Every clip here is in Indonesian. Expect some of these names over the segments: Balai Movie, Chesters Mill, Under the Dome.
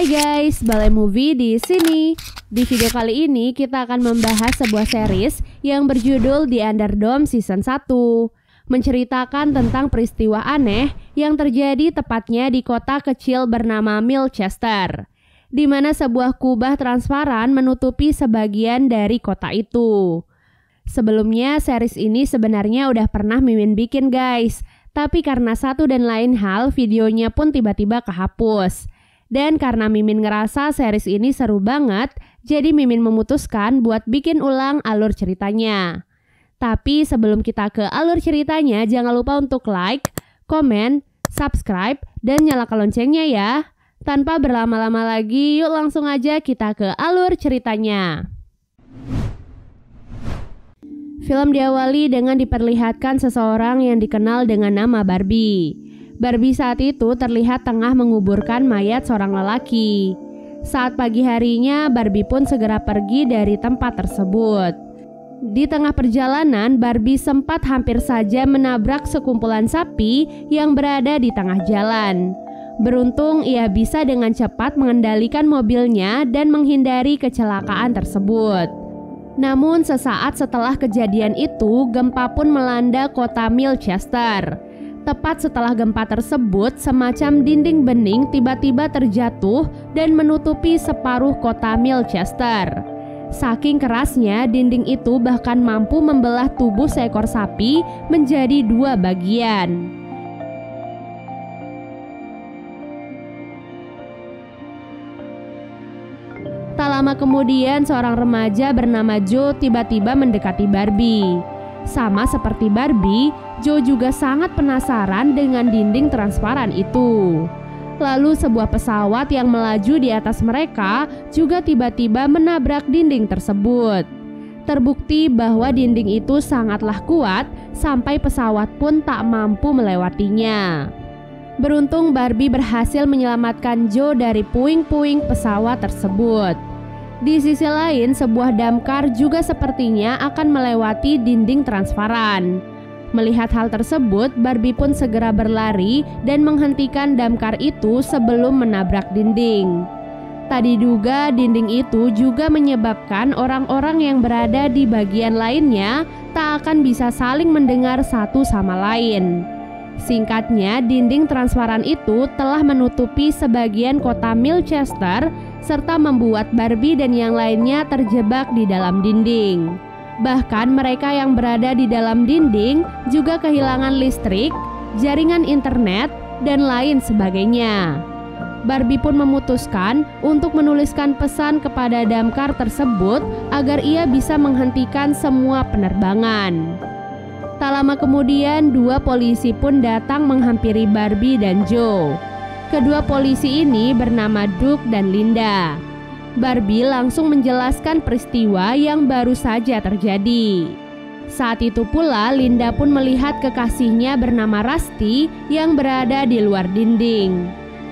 Hai guys, Balai Movie di sini. Di video kali ini kita akan membahas sebuah series yang berjudul The Under Dome Season 1, menceritakan tentang peristiwa aneh yang terjadi tepatnya di kota kecil bernama Mill Chester, di mana sebuah kubah transparan menutupi sebagian dari kota itu. Sebelumnya series ini sebenarnya udah pernah Mimin bikin guys, tapi karena satu dan lain hal videonya pun tiba-tiba kehapus. Dan karena Mimin ngerasa series ini seru banget, jadi Mimin memutuskan buat bikin ulang alur ceritanya. Tapi sebelum kita ke alur ceritanya, jangan lupa untuk like, komen, subscribe, dan nyalakan loncengnya ya. Tanpa berlama-lama lagi, yuk langsung aja kita ke alur ceritanya. Film diawali dengan diperlihatkan seseorang yang dikenal dengan nama Barbie. Barbie saat itu terlihat tengah menguburkan mayat seorang lelaki. Saat pagi harinya, Barbie pun segera pergi dari tempat tersebut. Di tengah perjalanan, Barbie sempat hampir saja menabrak sekumpulan sapi yang berada di tengah jalan. Beruntung, ia bisa dengan cepat mengendalikan mobilnya dan menghindari kecelakaan tersebut. Namun, sesaat setelah kejadian itu, gempa pun melanda kota Mill Chester. Tepat setelah gempa tersebut, semacam dinding bening tiba-tiba terjatuh dan menutupi separuh kota Mill Chester. Saking kerasnya, dinding itu bahkan mampu membelah tubuh seekor sapi menjadi dua bagian. Tak lama kemudian, seorang remaja bernama Joe tiba-tiba mendekati Barbie. Sama seperti Barbie, Joe juga sangat penasaran dengan dinding transparan itu. Lalu sebuah pesawat yang melaju di atas mereka juga tiba-tiba menabrak dinding tersebut. Terbukti bahwa dinding itu sangatlah kuat sampai pesawat pun tak mampu melewatinya. Beruntung Barbie berhasil menyelamatkan Joe dari puing-puing pesawat tersebut. Di sisi lain, sebuah damkar juga sepertinya akan melewati dinding transparan. Melihat hal tersebut, Barbie pun segera berlari dan menghentikan damkar itu sebelum menabrak dinding. Tak diduga, dinding itu juga menyebabkan orang-orang yang berada di bagian lainnya tak akan bisa saling mendengar satu sama lain. Singkatnya, dinding transparan itu telah menutupi sebagian kota Mill Chester serta membuat Barbie dan yang lainnya terjebak di dalam dinding. Bahkan mereka yang berada di dalam dinding juga kehilangan listrik, jaringan internet, dan lain sebagainya. Barbie pun memutuskan untuk menuliskan pesan kepada damkar tersebut agar ia bisa menghentikan semua penerbangan. Tak lama kemudian, dua polisi pun datang menghampiri Barbie dan Joe. Kedua polisi ini bernama Duke dan Linda. Barbie langsung menjelaskan peristiwa yang baru saja terjadi. Saat itu pula, Linda pun melihat kekasihnya bernama Rusty yang berada di luar dinding.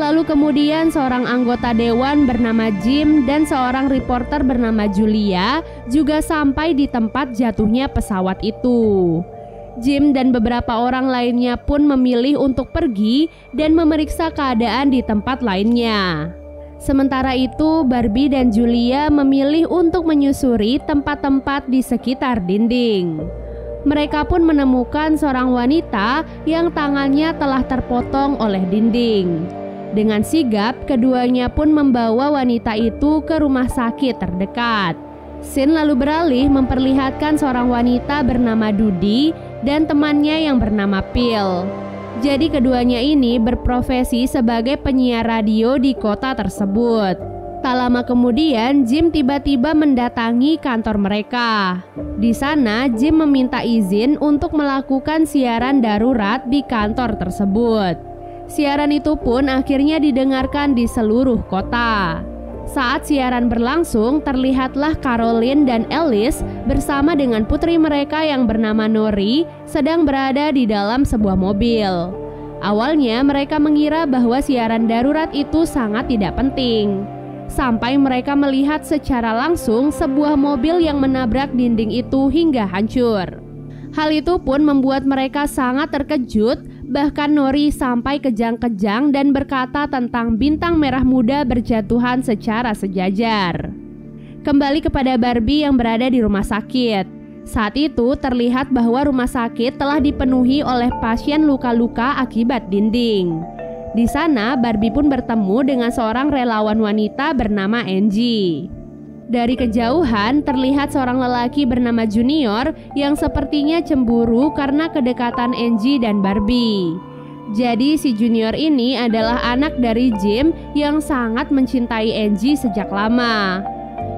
Lalu kemudian seorang anggota dewan bernama Jim dan seorang reporter bernama Julia juga sampai di tempat jatuhnya pesawat itu. Jim dan beberapa orang lainnya pun memilih untuk pergi dan memeriksa keadaan di tempat lainnya. Sementara itu, Barbie dan Julia memilih untuk menyusuri tempat-tempat di sekitar dinding. Mereka pun menemukan seorang wanita yang tangannya telah terpotong oleh dinding. Dengan sigap, keduanya pun membawa wanita itu ke rumah sakit terdekat. Scene lalu beralih memperlihatkan seorang wanita bernama Dudi dan temannya yang bernama Phil. Jadi keduanya ini berprofesi sebagai penyiar radio di kota tersebut. Tak lama kemudian, Jim tiba-tiba mendatangi kantor mereka. Di sana, Jim meminta izin untuk melakukan siaran darurat di kantor tersebut. Siaran itu pun akhirnya didengarkan di seluruh kota. Saat siaran berlangsung, terlihatlah Caroline dan Alice bersama dengan putri mereka yang bernama Nori sedang berada di dalam sebuah mobil. Awalnya mereka mengira bahwa siaran darurat itu sangat tidak penting. Sampai mereka melihat secara langsung sebuah mobil yang menabrak dinding itu hingga hancur. Hal itu pun membuat mereka sangat terkejut Bahkan Nori sampai kejang-kejang dan berkata tentang bintang merah muda berjatuhan secara sejajar. Kembali kepada Barbie yang berada di rumah sakit. Saat itu terlihat bahwa rumah sakit telah dipenuhi oleh pasien luka-luka akibat dinding. Di sana Barbie pun bertemu dengan seorang relawan wanita bernama Angie. Dari kejauhan terlihat seorang lelaki bernama Junior yang sepertinya cemburu karena kedekatan Angie dan Barbie. Jadi si Junior ini adalah anak dari Jim yang sangat mencintai Angie sejak lama.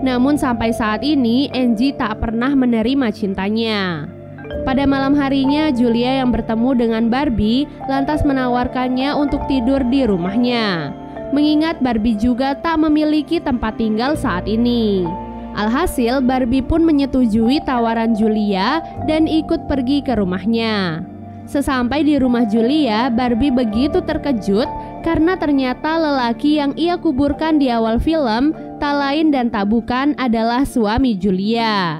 Namun sampai saat ini Angie tak pernah menerima cintanya. Pada malam harinya Julia yang bertemu dengan Barbie lantas menawarkannya untuk tidur di rumahnya. Mengingat Barbie juga tak memiliki tempat tinggal saat ini. Alhasil Barbie pun menyetujui tawaran Julia dan ikut pergi ke rumahnya. Sesampai di rumah Julia, Barbie begitu terkejut karena ternyata lelaki yang ia kuburkan di awal film tak lain dan tak bukan adalah suami Julia.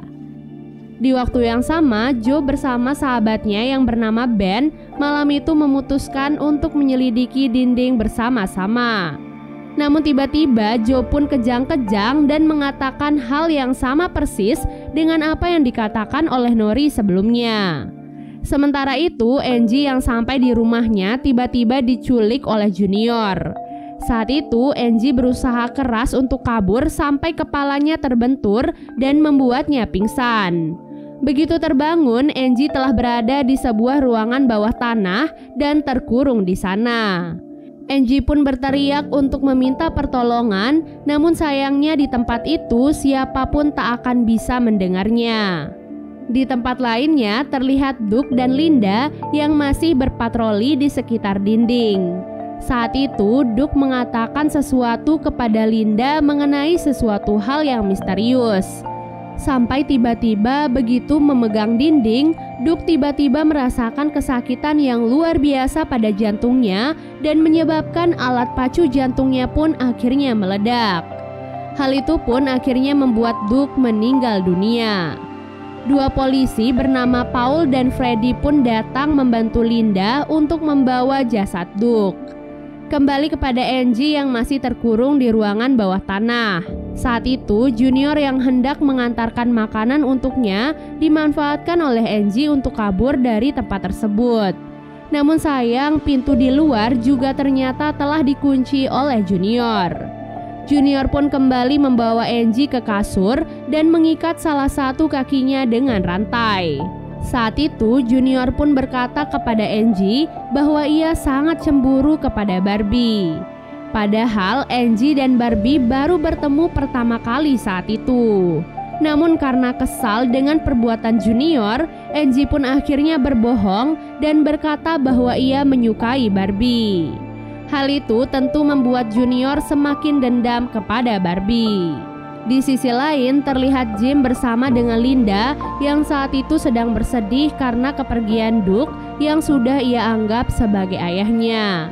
Di waktu yang sama, Joe bersama sahabatnya yang bernama Ben malam itu memutuskan untuk menyelidiki dinding bersama-sama. Namun tiba-tiba Joe pun kejang-kejang dan mengatakan hal yang sama persis dengan apa yang dikatakan oleh Nori sebelumnya. Sementara itu, Angie yang sampai di rumahnya tiba-tiba diculik oleh Junior. Saat itu, Angie berusaha keras untuk kabur sampai kepalanya terbentur dan membuatnya pingsan. Begitu terbangun, Angie telah berada di sebuah ruangan bawah tanah dan terkurung di sana. Angie pun berteriak untuk meminta pertolongan, namun sayangnya di tempat itu siapapun tak akan bisa mendengarnya. Di tempat lainnya terlihat Duke dan Linda yang masih berpatroli di sekitar dinding. Saat itu, Duke mengatakan sesuatu kepada Linda mengenai sesuatu hal yang misterius. Sampai tiba-tiba begitu memegang dinding, Duke tiba-tiba merasakan kesakitan yang luar biasa pada jantungnya dan menyebabkan alat pacu jantungnya pun akhirnya meledak. Hal itu pun akhirnya membuat Duke meninggal dunia. Dua polisi bernama Paul dan Freddy pun datang membantu Linda untuk membawa jasad Duke. Kembali kepada Angie yang masih terkurung di ruangan bawah tanah. Saat itu Junior yang hendak mengantarkan makanan untuknya dimanfaatkan oleh Angie untuk kabur dari tempat tersebut. Namun sayang pintu di luar juga ternyata telah dikunci oleh Junior. Junior pun kembali membawa Angie ke kasur dan mengikat salah satu kakinya dengan rantai. Saat itu Junior pun berkata kepada Angie bahwa ia sangat cemburu kepada Barbie. Padahal Angie dan Barbie baru bertemu pertama kali saat itu. Namun karena kesal dengan perbuatan Junior, Angie pun akhirnya berbohong dan berkata bahwa ia menyukai Barbie. Hal itu tentu membuat Junior semakin dendam kepada Barbie. Di sisi lain terlihat Jim bersama dengan Linda yang saat itu sedang bersedih karena kepergian Duke yang sudah ia anggap sebagai ayahnya.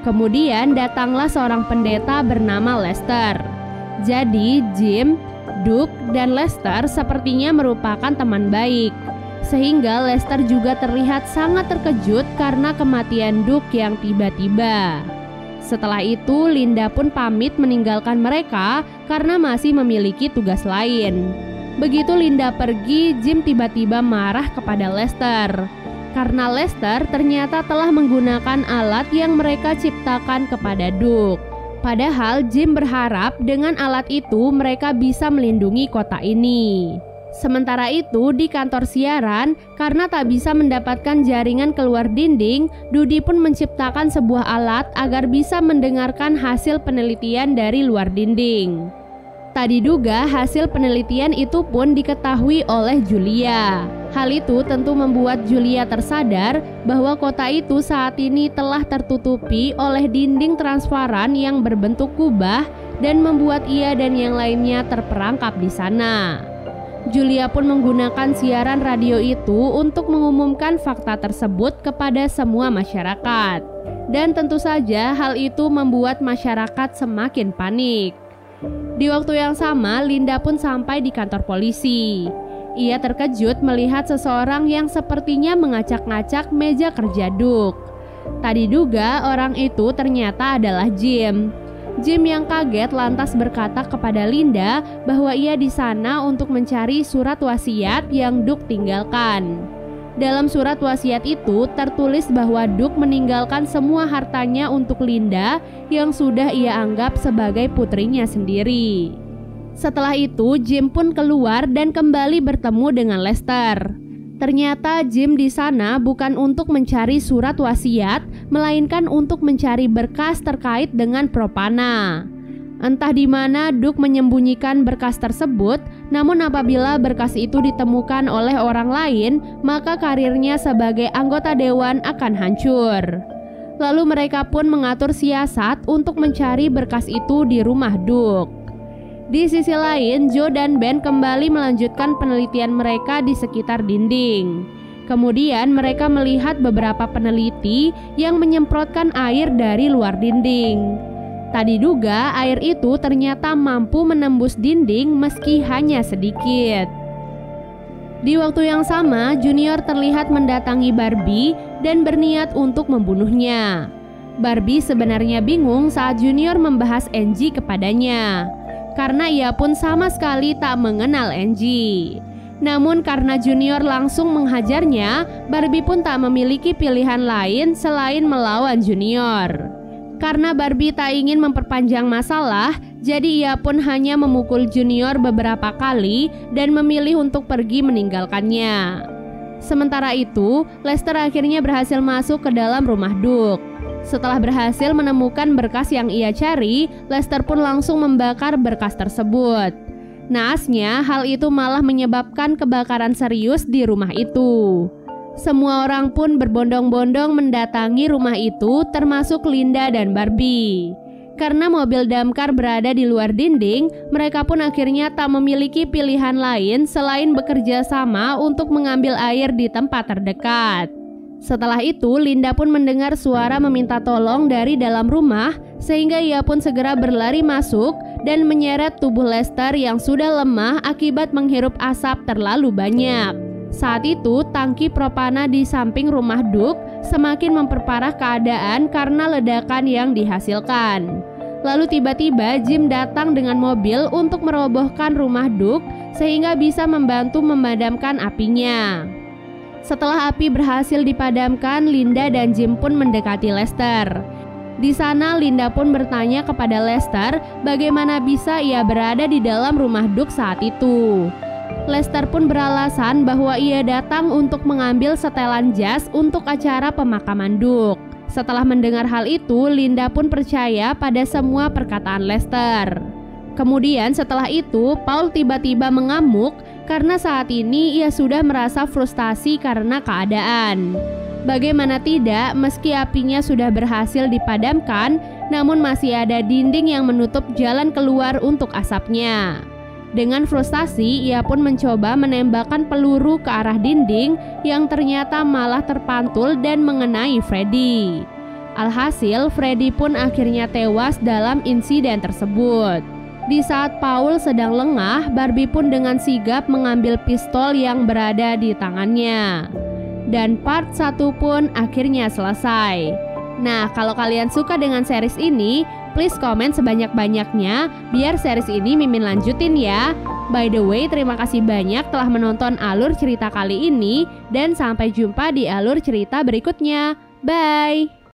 Kemudian datanglah seorang pendeta bernama Lester. Jadi Jim, Duke, dan Lester sepertinya merupakan teman baik. Sehingga Lester juga terlihat sangat terkejut karena kematian Duke yang tiba-tiba. Setelah itu Linda pun pamit meninggalkan mereka karena masih memiliki tugas lain. Begitu Linda pergi, Jim tiba-tiba marah kepada Lester. Karena Lester ternyata telah menggunakan alat yang mereka ciptakan kepada Duke. Padahal Jim berharap dengan alat itu mereka bisa melindungi kota ini. Sementara itu di kantor siaran, karena tak bisa mendapatkan jaringan keluar dinding, Dudi pun menciptakan sebuah alat agar bisa mendengarkan hasil penelitian dari luar dinding. Tak diduga hasil penelitian itu pun diketahui oleh Julia. Hal itu tentu membuat Julia tersadar bahwa kota itu saat ini telah tertutupi oleh dinding transparan yang berbentuk kubah dan membuat ia dan yang lainnya terperangkap di sana. Julia pun menggunakan siaran radio itu untuk mengumumkan fakta tersebut kepada semua masyarakat. Dan tentu saja hal itu membuat masyarakat semakin panik. Di waktu yang sama, Linda pun sampai di kantor polisi. Ia terkejut melihat seseorang yang sepertinya mengacak-ngacak meja kerja Duke. Tak diduga orang itu ternyata adalah Jim. Jim yang kaget lantas berkata kepada Linda bahwa ia di sana untuk mencari surat wasiat yang Duke tinggalkan. Dalam surat wasiat itu tertulis bahwa Duke meninggalkan semua hartanya untuk Linda yang sudah ia anggap sebagai putrinya sendiri. Setelah itu Jim pun keluar dan kembali bertemu dengan Lester. Ternyata Jim di sana bukan untuk mencari surat wasiat, melainkan untuk mencari berkas terkait dengan Propana. Entah di mana Duke menyembunyikan berkas tersebut, namun apabila berkas itu ditemukan oleh orang lain, maka karirnya sebagai anggota dewan akan hancur. Lalu mereka pun mengatur siasat untuk mencari berkas itu di rumah Duke. Di sisi lain, Joe dan Ben kembali melanjutkan penelitian mereka di sekitar dinding. Kemudian mereka melihat beberapa peneliti yang menyemprotkan air dari luar dinding. Tak diduga air itu ternyata mampu menembus dinding meski hanya sedikit. Di waktu yang sama, Junior terlihat mendatangi Barbie dan berniat untuk membunuhnya. Barbie sebenarnya bingung saat Junior membahas Angie kepadanya, karena ia pun sama sekali tak mengenal Angie. Namun karena Junior langsung menghajarnya, Barbie pun tak memiliki pilihan lain selain melawan Junior. Karena Barbie tak ingin memperpanjang masalah, jadi ia pun hanya memukul Junior beberapa kali dan memilih untuk pergi meninggalkannya. Sementara itu, Lester akhirnya berhasil masuk ke dalam rumah Duke. Setelah berhasil menemukan berkas yang ia cari, Lester pun langsung membakar berkas tersebut. Naasnya, hal itu malah menyebabkan kebakaran serius di rumah itu. Semua orang pun berbondong-bondong mendatangi rumah itu, termasuk Linda dan Barbie. Karena mobil damkar berada di luar dinding, mereka pun akhirnya tak memiliki pilihan lain selain bekerja sama untuk mengambil air di tempat terdekat. Setelah itu, Linda pun mendengar suara meminta tolong dari dalam rumah, sehingga ia pun segera berlari masuk dan menyeret tubuh Lester yang sudah lemah akibat menghirup asap terlalu banyak. Saat itu, tangki propana di samping rumah Duke semakin memperparah keadaan karena ledakan yang dihasilkan. Lalu tiba-tiba Jim datang dengan mobil untuk merobohkan rumah Duke sehingga bisa membantu memadamkan apinya. Setelah api berhasil dipadamkan, Linda dan Jim pun mendekati Lester. Di sana, Linda pun bertanya kepada Lester bagaimana bisa ia berada di dalam rumah Duke saat itu. Lester pun beralasan bahwa ia datang untuk mengambil setelan jas untuk acara pemakaman Duke. Setelah mendengar hal itu, Linda pun percaya pada semua perkataan Lester. Kemudian setelah itu, Paul tiba-tiba mengamuk karena saat ini ia sudah merasa frustasi karena keadaan. Bagaimana tidak, meski apinya sudah berhasil dipadamkan, namun masih ada dinding yang menutup jalan keluar untuk asapnya. Dengan frustasi, ia pun mencoba menembakkan peluru ke arah dinding yang ternyata malah terpantul dan mengenai Freddy. Alhasil, Freddy pun akhirnya tewas dalam insiden tersebut. Di saat Paul sedang lengah, Barbie pun dengan sigap mengambil pistol yang berada di tangannya. Dan part 1 pun akhirnya selesai. Nah, kalau kalian suka dengan series ini, please komen sebanyak-banyaknya biar series ini Mimin lanjutin ya. By the way, terima kasih banyak telah menonton alur cerita kali ini dan sampai jumpa di alur cerita berikutnya. Bye!